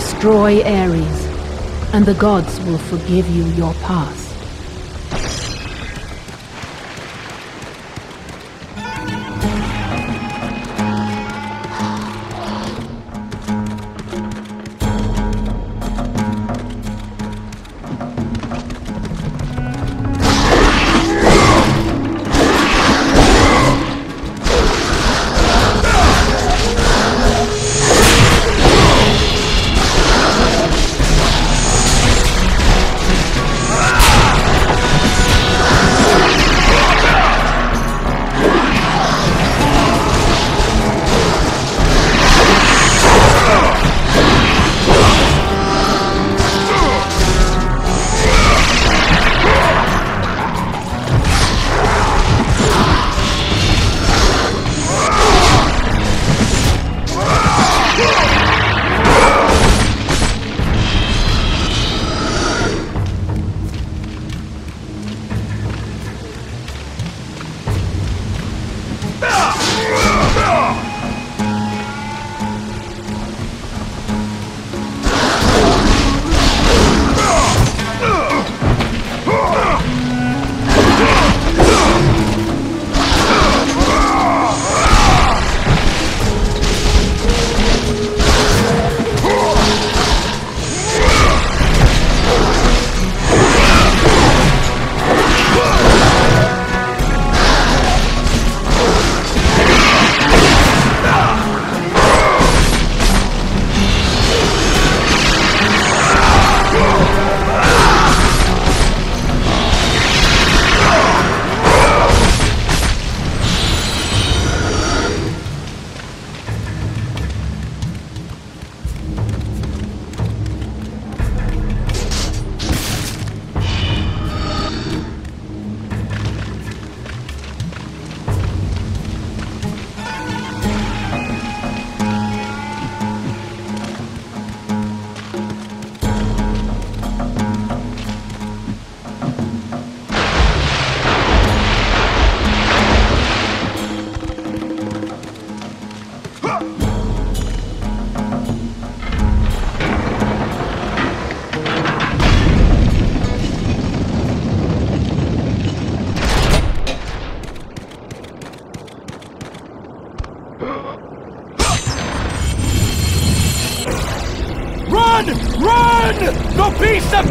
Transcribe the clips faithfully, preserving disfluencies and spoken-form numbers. Destroy Ares, and the gods will forgive you your past.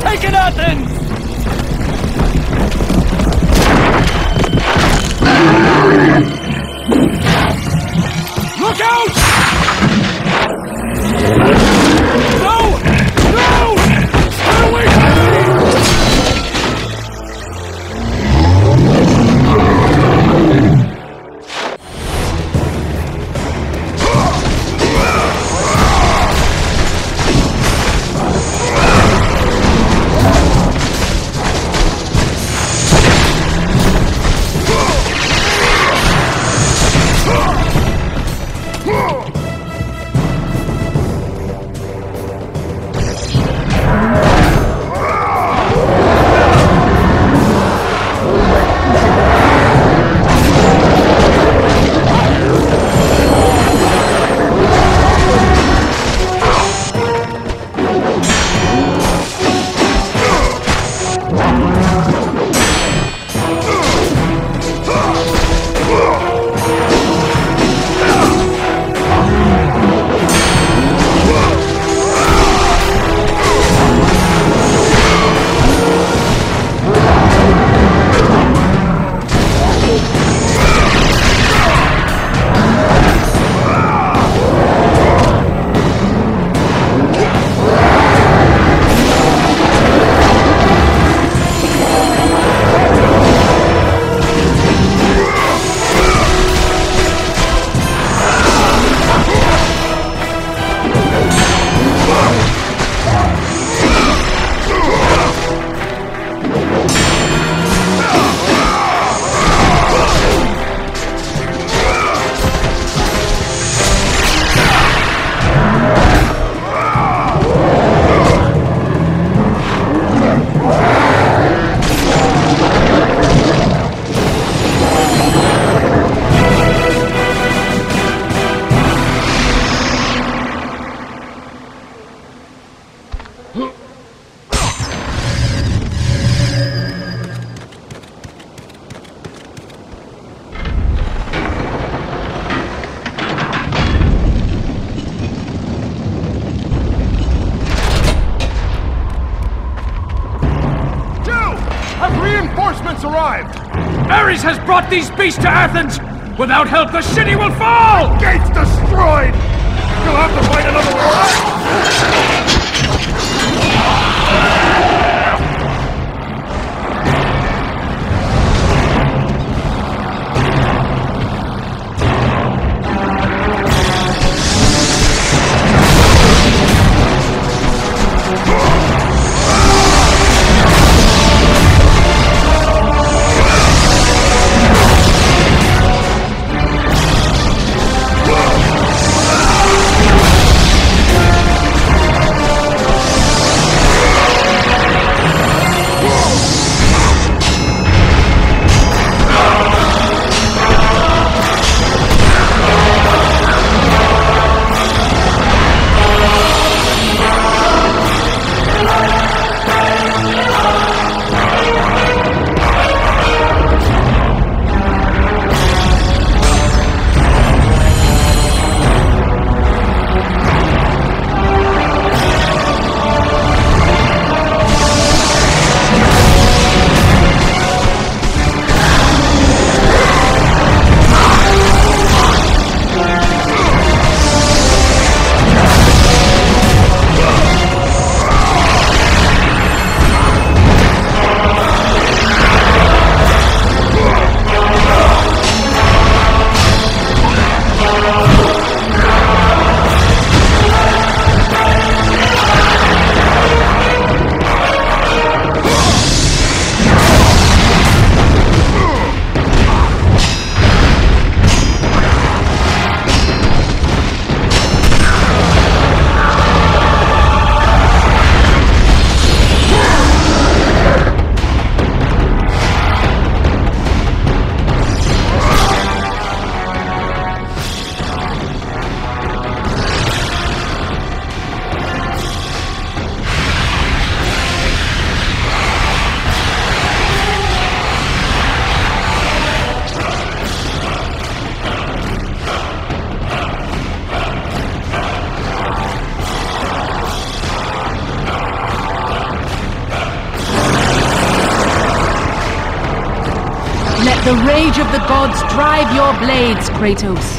Taken Athens! Look out! No! No! Stay away from me! Whoa! Arrived. Ares has brought these beasts to Athens! Without help, the city will fall! The gate's destroyed! You'll have to fight another The rage of the gods drive your blades, Kratos.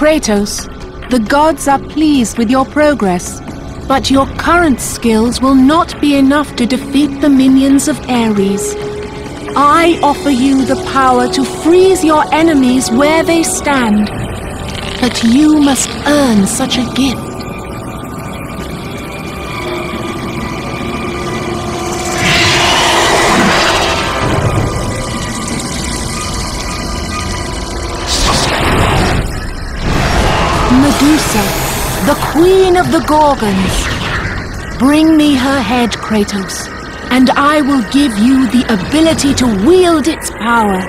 Kratos, the gods are pleased with your progress, but your current skills will not be enough to defeat the minions of Ares. I offer you the power to freeze your enemies where they stand, but you must earn such a gift. The Queen of the Gorgons. Bring me her head, Kratos, and I will give you the ability to wield its power.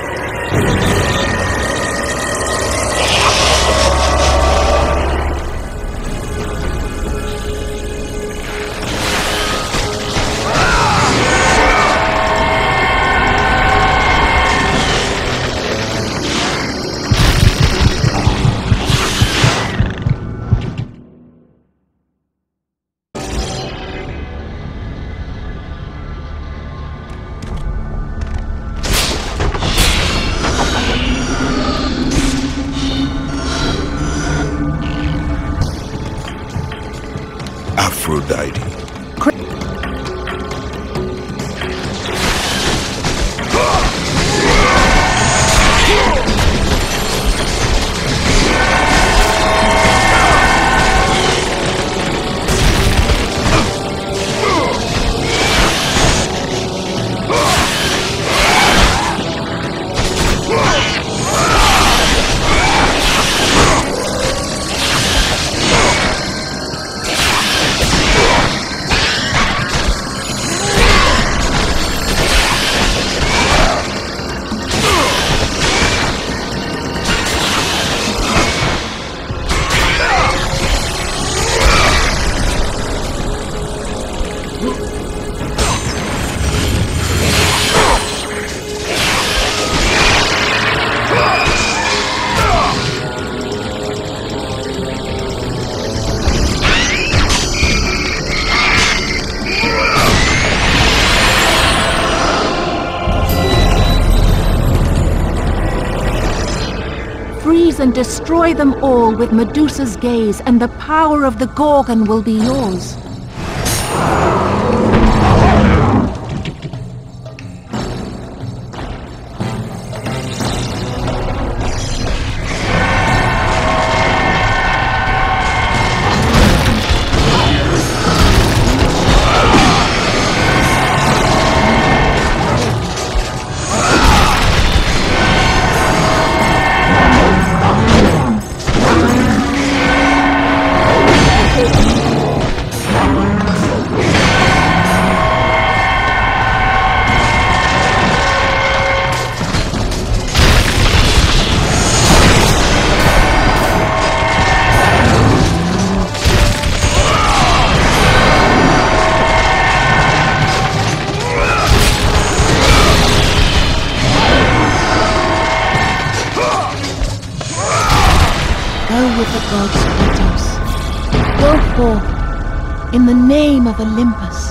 And destroy them all with Medusa's gaze, and the power of the Gorgon will be yours. In the name of Olympus.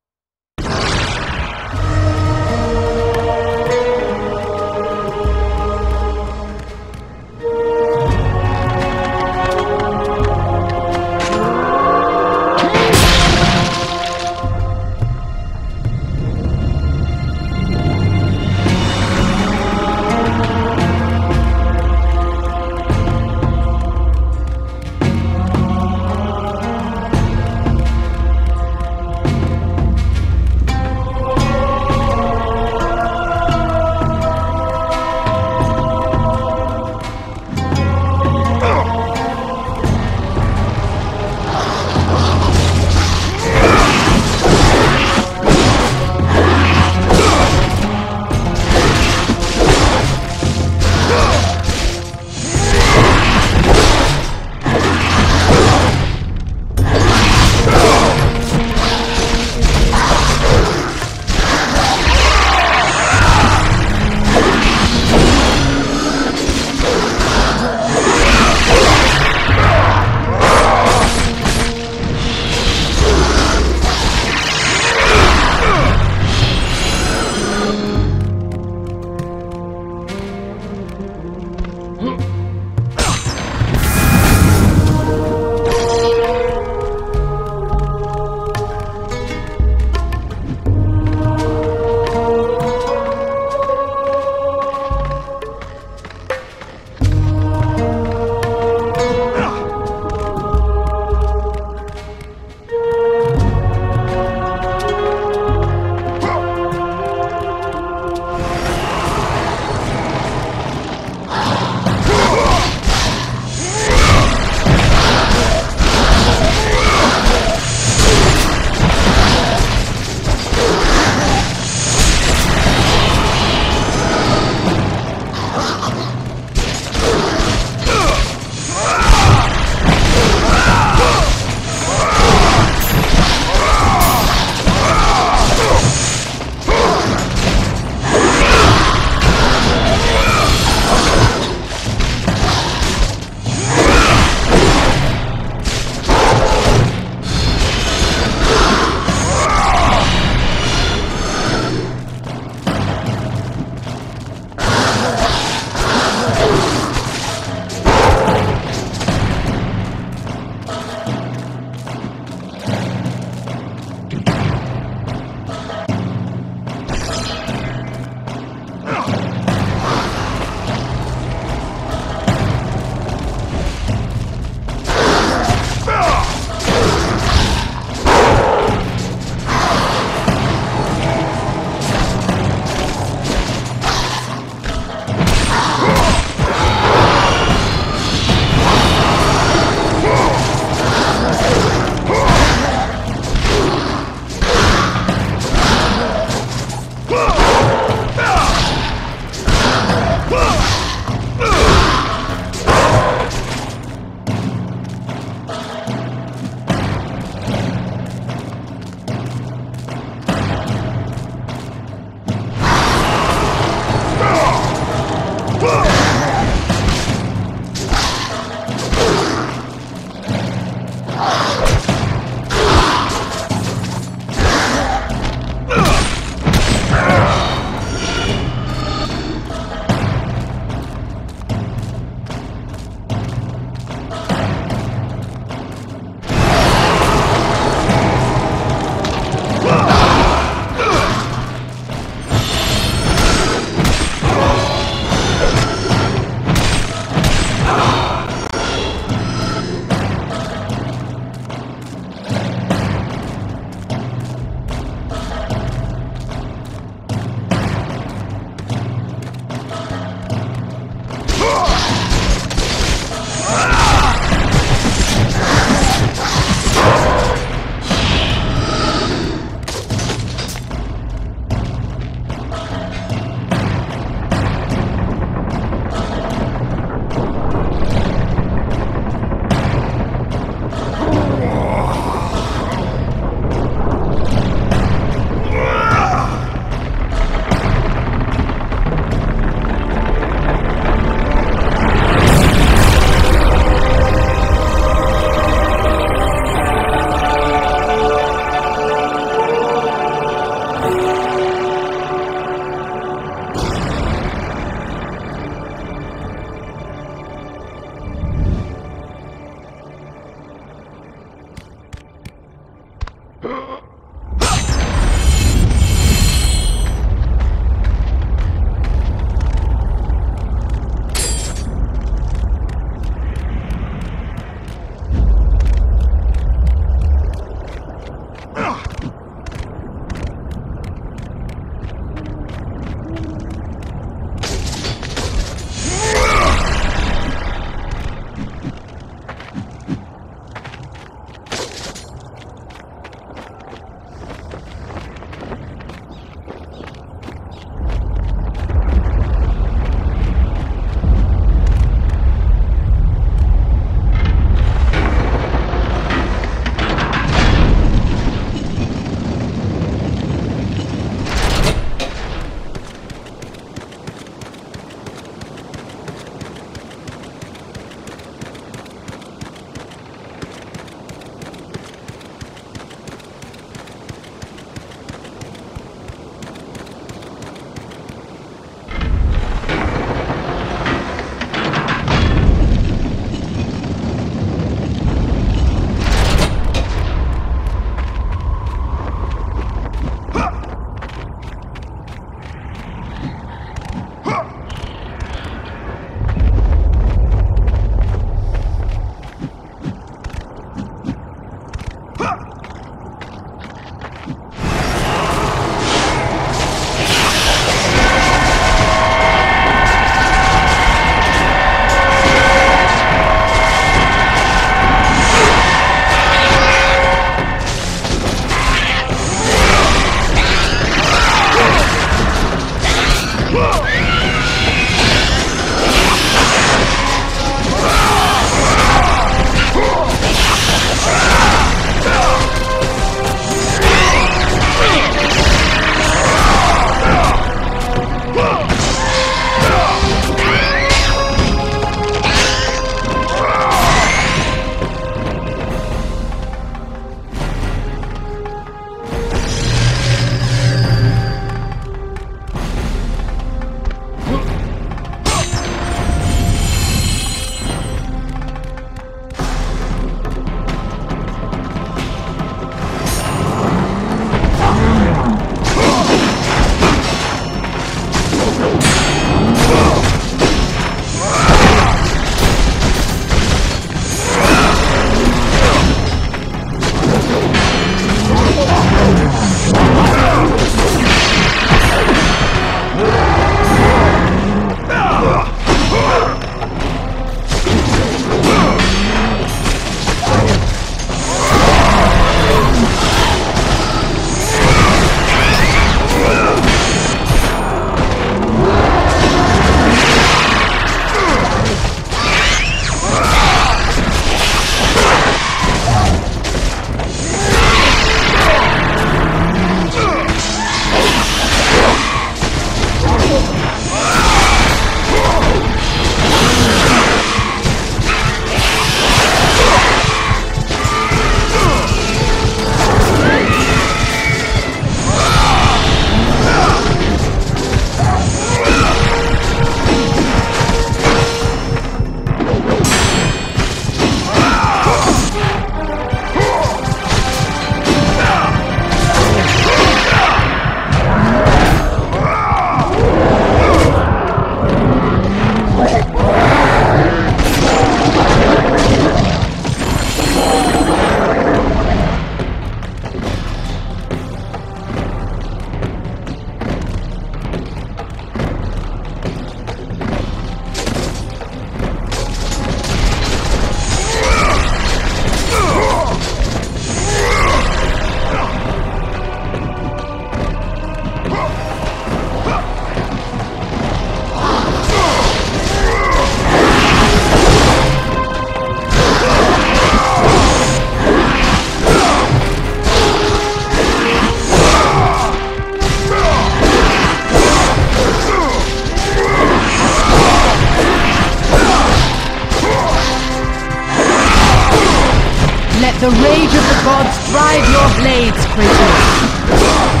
The rage of the gods drive your blades, Kratos.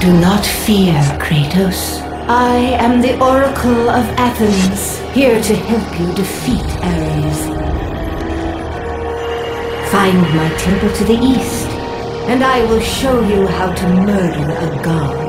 Do not fear, Kratos. I am the Oracle of Athens, here to help you defeat Ares. Find my temple to the east, and I will show you how to murder a god.